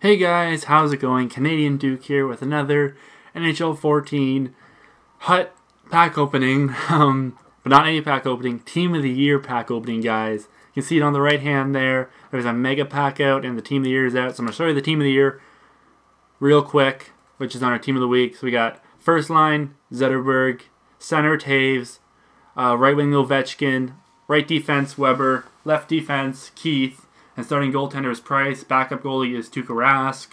Hey guys, how's it going? Canadian Duke here with another NHL 14 HUT pack opening, but not any pack opening, Team of the Year pack opening, guys. You can see it on the right hand there. There's a mega pack out and the Team of the Year is out, so I'm going to show you the Team of the Year real quick, which is on our Team of the Week. So we got first line, Zetterberg, center, Taves, right wing, Ovechkin, right defense, Weber, left defense, Keith, and starting goaltender is Price. Backup goalie is Tuukka Rask.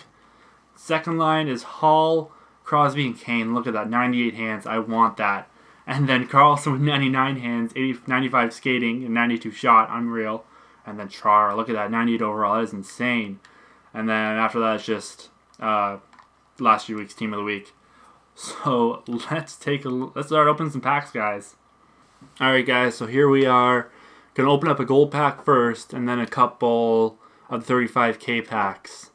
Second line is Hall, Crosby, and Kane. Look at that, 98 hands. I want that. And then Carlson with 99 hands, 95 skating, and 92 shot. Unreal. And then Chara. Look at that, 98 overall. That is insane. And then after that, it's just last few weeks' Team of the Week. So let's start opening some packs, guys. All right, guys. So here we are. Gonna open up a gold pack first and then a couple of 35k packs.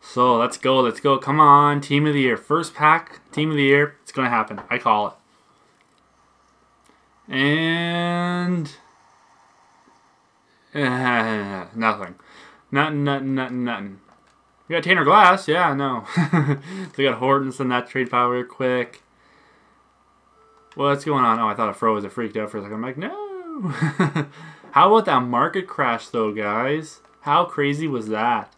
So let's go, let's go. Come on, Team of the Year. First pack, Team of the Year. It's gonna happen. I call it. And nothing. Nothing. We got Tanner Glass, yeah, no. So we got Hortons in that trade file real quick. What's going on? Oh, I thought it froze. It freaked out for a second. I'm like, no. How about that market crash though, guys? How crazy was that?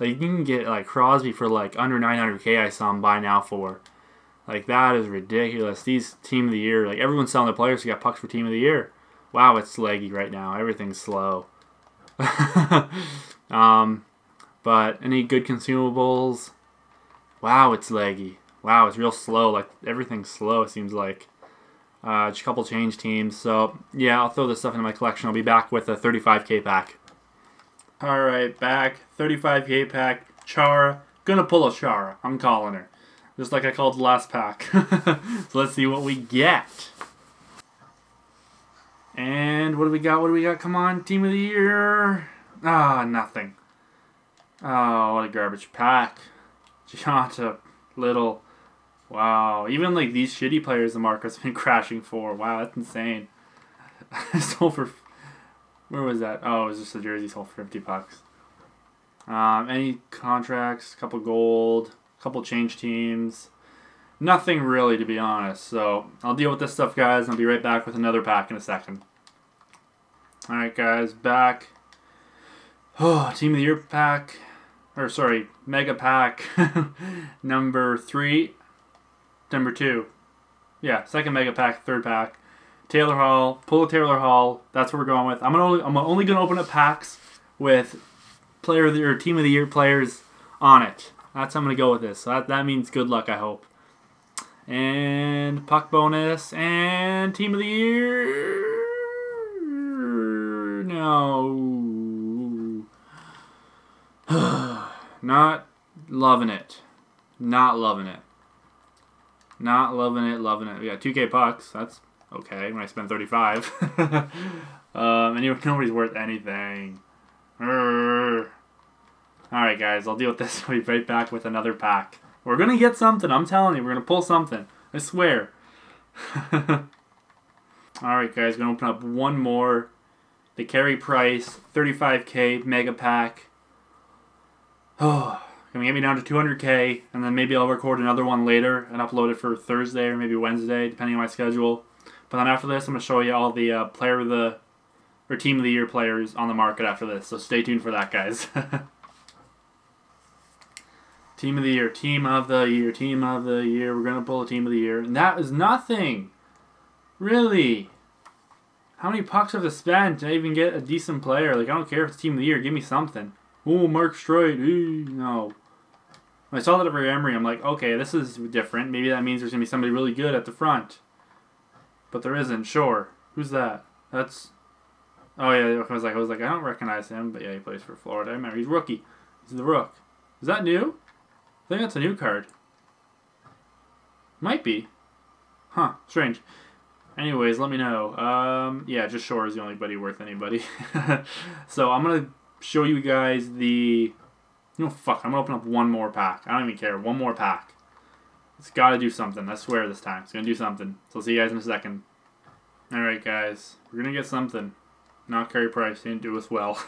Like, you can get like Crosby for like under 900k. I saw him buy now for like, that is ridiculous. These Team of the Year, like, everyone's selling their players who got pucks for Team of the Year. Wow, it's laggy right now, everything's slow. But any good consumables? Wow, it's laggy. Wow, it's real slow. Like, everything's slow, it seems like. Just a couple change teams. So yeah, I'll throw this stuff into my collection. I'll be back with a 35k pack. Alright, back. 35k pack. Chara. Gonna pull a Chara. I'm calling her. Just like I called the last pack. So let's see what we get. And what do we got? What do we got? Come on, Team of the Year. Ah, nothing. Oh, what a garbage pack. Gianta. Little. Wow, even like these shitty players the market's been crashing for. Wow, that's insane. I sold for, where was that? Oh, it was just a jersey sold for 50 bucks. Any contracts, couple gold, couple change teams. Nothing really, to be honest. So I'll deal with this stuff, guys. I'll be right back with another pack in a second. All right, guys, back. Oh, Team of the Year pack, or sorry, mega pack number 3. Number 2. Yeah, second mega pack, third pack. Taylor Hall, pull a Taylor Hall. That's what we're going with. I'm only going to open up packs with player of the, or Team of the Year players on it. That's how I'm going to go with this. So that means good luck, I hope. And puck bonus and Team of the Year. No. Not loving it. Not loving it. Not loving it, loving it. We got 2k pucks. That's okay when I spend 35. Anyway, nobody's worth anything. Alright, guys. I'll deal with this. I'll be right back with another pack. We're going to get something. I'm telling you. We're going to pull something. I swear. Alright, guys. Going to open up one more. The Carey Price 35k mega pack. Oh. Gonna get me down to 200k, and then maybe I'll record another one later and upload it for Thursday or maybe Wednesday, depending on my schedule. But then after this, I'm gonna show you all the player of the, or Team of the Year players on the market after this. So stay tuned for that, guys. Team of the Year, Team of the Year, Team of the Year. We're gonna pull a Team of the Year, and that is nothing, really. How many pucks have to spend to even get a decent player? Like, I don't care if it's Team of the Year. Give me something. Oh, Mark Streit. No. When I saw that at Ray Emery, I'm like, okay, this is different. Maybe that means there's going to be somebody really good at the front. But there isn't. Shore. Who's that? That's... Oh, yeah. I was like, I don't recognize him. But yeah, he plays for Florida. I remember. He's rookie. He's the rook. Is that new? I think that's a new card. Might be. Huh. Strange. Anyways, let me know. Yeah, just Shore is the only buddy worth anybody. So I'm going to... show you guys the... No, fuck. I'm going to open up one more pack. I don't even care. One more pack. It's got to do something. I swear this time. It's going to do something. So I'll see you guys in a second. Alright, guys. We're going to get something. Not Carey Price. Didn't do us well.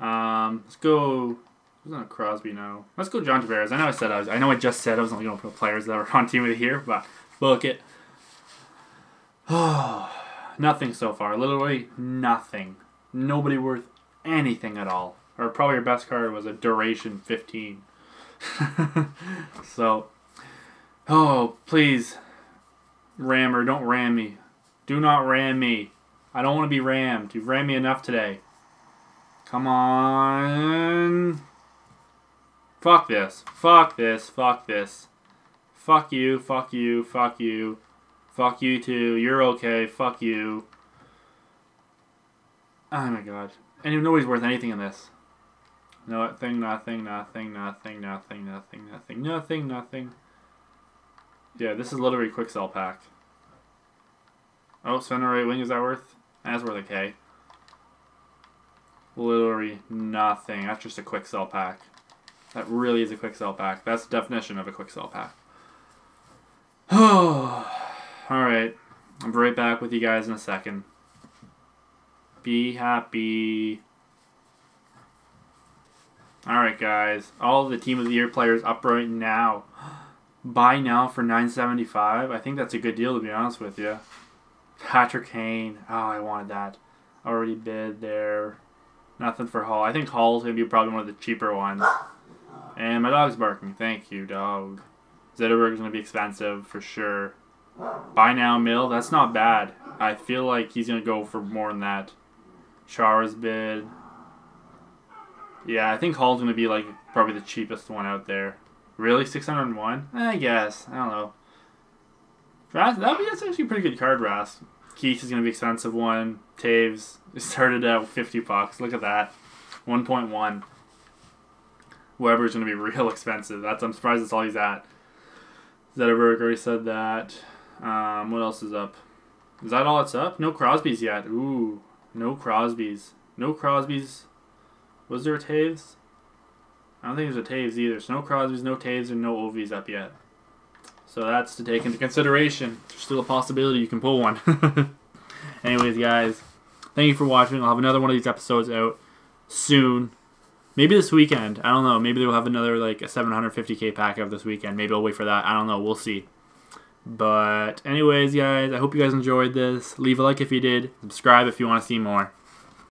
Let's go Who's on Crosby now? Let's go John Tavares. I know I just said I was only going to put players that were on team of the year, but look it. Oh, nothing so far. Literally nothing. Nobody worth anything at all. Or probably your best card was a duration 15. So, oh, please, Rammer, don't ram me. Do not ram me. I don't want to be rammed. You've rammed me enough today. Come on. Fuck this. Fuck this. Fuck this. Fuck you. Fuck you. Fuck you. Fuck you too. You're okay. Fuck you. Oh my god. And nobody's worth anything in this. Nothing, nothing, nothing, nothing, nothing, nothing, nothing, nothing, nothing. Yeah, this is literally a quick sell pack. Oh, Sven or right wing, is that worth? That's worth a K. Literally nothing. That's just a quick sell pack. That really is a quick sell pack. That's the definition of a quick sell pack. Oh, alright. I'll be right back with you guys in a second. Be happy. Alright guys, all the team of the year players up right now. Buy now for $9.75. I think that's a good deal, to be honest with you. Patrick Kane. Oh, I wanted that. Already bid there. Nothing for Hall. I think Hall's going to be probably one of the cheaper ones. And my dog's barking. Thank you, dog. Zetterberg's going to be expensive for sure. Buy now, Mill. That's not bad. I feel like he's going to go for more than that. Chara's bid. Yeah, I think Hall's going to be like probably the cheapest one out there. Really? 601? I guess. I don't know. Rask, that's actually a pretty good card, Rask. Keith is going to be expensive one. Taves started at 50 bucks. Look at that. 1.1. Weber's going to be real expensive. I'm surprised that's all he's at. Zetterberg already said that. What else is up? Is that all that's up? No Crosby's yet. Ooh. No Crosby's. No Crosby's. Was there a Taves? I don't think there's a Taves either. So no Crosby's, no Taves, and no Ovies up yet. So that's to take into consideration. There's still a possibility you can pull one. Anyways, guys, thank you for watching. I'll have another one of these episodes out soon. Maybe this weekend. I don't know. Maybe they'll have another, like, a 750K pack out this weekend. Maybe I'll wait for that. I don't know. We'll see. But anyways, guys, I hope you guys enjoyed this. Leave a like if you did. Subscribe if you want to see more.